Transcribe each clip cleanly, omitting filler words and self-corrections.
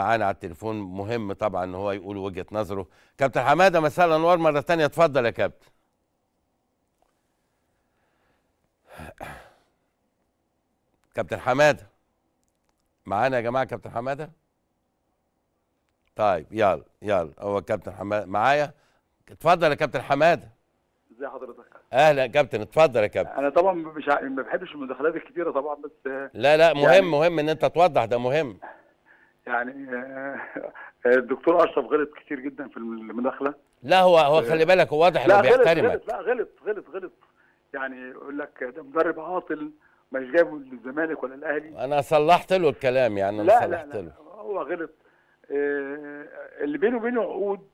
معانا على التليفون، مهم طبعا ان هو يقول وجهه نظره. كابتن حماده، مساء الانوار مره ثانيه، اتفضل يا كابتن. كابتن حماده معانا يا جماعه؟ كابتن حماده طيب يلا هو كابتن حماده معايا؟ اتفضل يا كابتن حماده. ازي حضرتك؟ اهلا يا كابتن، اتفضل يا كابتن. انا طبعا مش ما بحبش المداخلات الكتيره طبعا، بس لا مهم يعني... مهم ان انت توضح، ده مهم. يعني الدكتور اشرف غلط كتير جدا في المداخله. لا هو خلي بالك، هو واضح انه بيحترمك. لا غلط يعني، يقول لك ده مدرب عاطل، مش جايبه للزمالك ولا الاهلي. انا صلحت له الكلام يعني، انا صلحت له. لا هو غلط. اللي بينه وبينه عقود،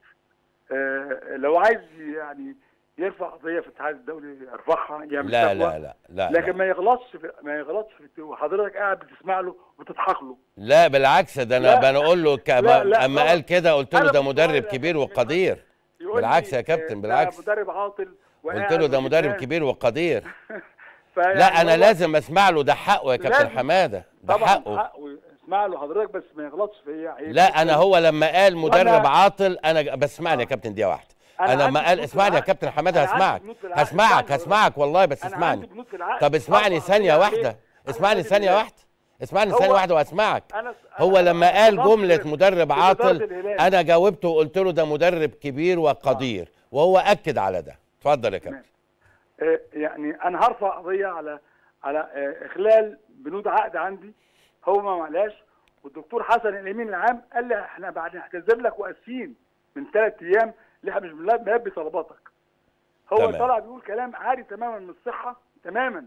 لو عايز يعني يرفع قضيه في الاتحاد الدولي يرفعها، يعمل لا, لا لا لا لكن ما يغلطش في حضرتك قاعد بتسمع له وتضحك له. لا بالعكس، ده انا بقول له اما قال كده قلت له ده مدرب كبير وقدير. بالعكس يا كابتن، بالعكس مدرب عاطل، قلت له ده مدرب كبير وقدير. لا انا لازم اسمع له، ده حقه يا كابتن حماده، ده حقه. اسمع له حضرتك، بس ما يغلطش فيها. لا انا هو لما قال مدرب عاطل انا بسمعني يا كابتن دقيقه واحده. أنا لما قال اسمعني يا كابتن حماده هسمعك والله، بس اسمعني. طب اسمعني ثانية واحدة، اسمعني ثانية واحدة واسمعك. هو لما قال جملة مدرب عاطل أنا جاوبته وقلت له ده مدرب كبير وقدير، وهو أكد على ده. اتفضل يا كابتن. يعني أنا هرفع قضية على إخلال بنود عقد عندي، هو ما معلاش. والدكتور حسن الأمين العام قال لي إحنا بعد هنعتذر لك وقاسيين من 3 أيام، اللي احنا مش بنلبي طلباتك. هو طالع بيقول كلام عاري تماما من الصحه تماما.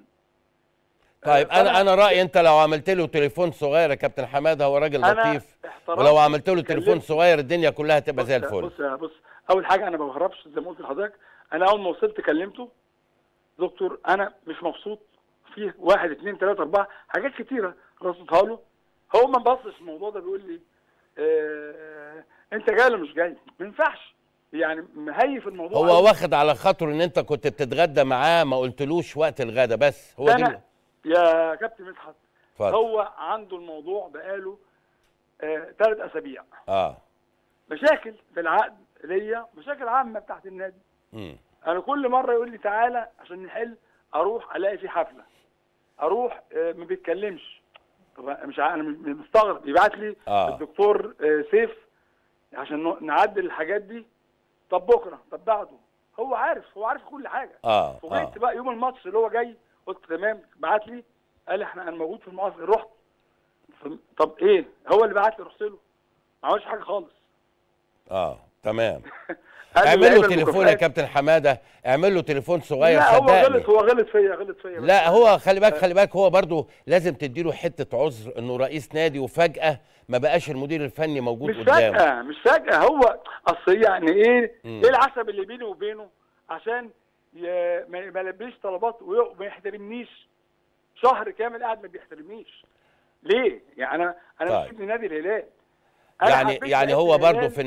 طيب انا رايي انت لو عملت له تليفون صغير يا كابتن حماده، هو راجل لطيف، ولو عملت له تليفون صغير الدنيا كلها هتبقى زي الفل. بص اول حاجه انا ما بهربش زي ما قلت لحضرتك. انا اول ما وصلت كلمته، دكتور انا مش مبسوط، فيه 1 2 3 4 حاجات كتيره ردتها له. هو ما بصش الموضوع ده، بيقول لي انت جاي ولا مش جاي؟ ما ينفعش يعني، مهيف الموضوع. هو واخد على خاطره ان انت كنت بتتغدى معاه، ما قلتلوش وقت الغدا، بس هو ده يا كابتن مدحت. هو عنده الموضوع بقاله 3 اسابيع مشاكل في العقد ليا، مشاكل عامه بتاعت النادي. انا كل مره يقول لي تعالى عشان نحل، اروح الاقي في حفله، اروح ما بيتكلمش. مش انا مستغرب، يبعت لي الدكتور سيف عشان نعدل الحاجات دي، طب بكره، طب بعده. هو عارف كل حاجه. وجيت بقى يوم الماتش اللي هو جاي، قلت تمام، بعت لي قال لي انا موجود في المقص. رحت طب ايه؟ هو اللي بعت لي، رحت له ما عملش حاجه خالص. تمام. اعمل له تليفون يا كابتن حماده، اعمل له تليفون صغير. لا هو غلط، هو غلط فيا. لا هو خلي بالك هو برضه لازم تديله حته عذر، انه رئيس نادي وفجاه ما بقاش المدير الفني موجود قدامه. مش فجأة هو اصل يعني ايه العصب اللي بيني وبينه عشان ما يلبيش طلبات وما يحترمنيش؟ شهر كامل قاعد ما بيحترمنيش ليه؟ يعني انا مش ابن نادي الهلال. يعني هو برضه في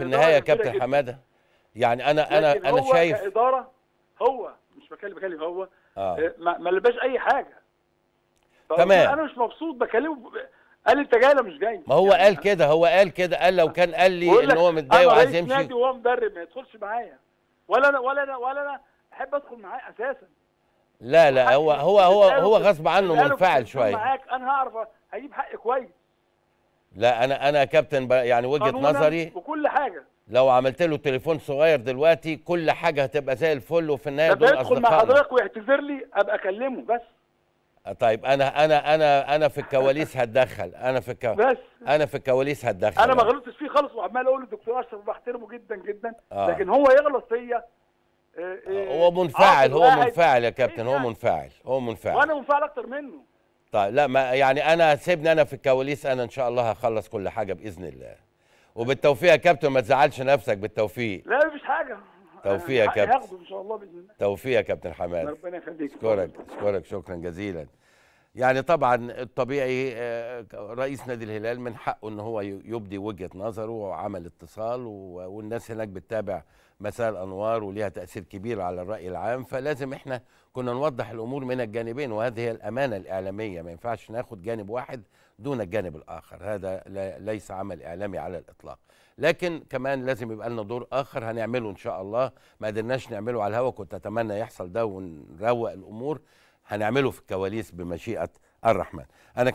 النهاية كابتن حماده، يعني انا شايف كإدارة، هو مش بكلم هو ما لباش اي حاجه. تمام. انا مش مبسوط، بكلمه قال لي انت جاي ولا مش جاي؟ ما هو يعني قال كده. قال لو كان قال لي ان هو متضايق وعايز يمشي، انا نادي وهو مدرب ما يدخلش معايا، ولا انا احب ادخل معاه اساسا. لا هو غصب عنه منفعل شويه. معاك انا هعرف هجيب حقي كويس. لا انا كابتن يعني وجهه نظري وكل حاجه، لو عملت له تليفون صغير دلوقتي كل حاجه هتبقى زي الفل، وفي النهايه دول اصدقائنا. يدخل مع حضرتك ويعتذر لي ابقى اكلمه بس. طيب انا في الكواليس هتدخل، انا في الكواليس هتدخل. انا ما غلطتش فيه خالص، وعمال اقول للدكتور اشرف بحترمه جدا جدا، لكن هو يغلط فيا. هو منفعل يا كابتن، هو منفعل وانا منفعل اكتر منه. طيب لا ما يعني انا سيبني، انا في الكواليس انا ان شاء الله هخلص كل حاجه باذن الله، وبالتوفيق يا كابتن، ما تزعلش نفسك. بالتوفيق. لا مفيش حاجه، توفيق يا كابتن، هاخده ان شاء الله باذن الله. توفيق يا كابتن حماده، ربنا يخليك. اشكرك شكرا جزيلا. يعني طبعا الطبيعي رئيس نادي الهلال من حقه ان هو يبدي وجهه نظره، وعمل اتصال والناس هناك بتتابع مساء الانوار وليها تاثير كبير على الراي العام، فلازم احنا كنا نوضح الامور من الجانبين، وهذه هي الامانه الاعلاميه. ما ينفعش ناخد جانب واحد دون الجانب الآخر. هذا ليس عمل إعلامي على الإطلاق، لكن كمان لازم يبقى لنا دور آخر هنعمله إن شاء الله، ما قدرناش نعمله على الهوا، كنت أتمنى يحصل ده ونروق الأمور، هنعمله في الكواليس بمشيئة الرحمن. أنا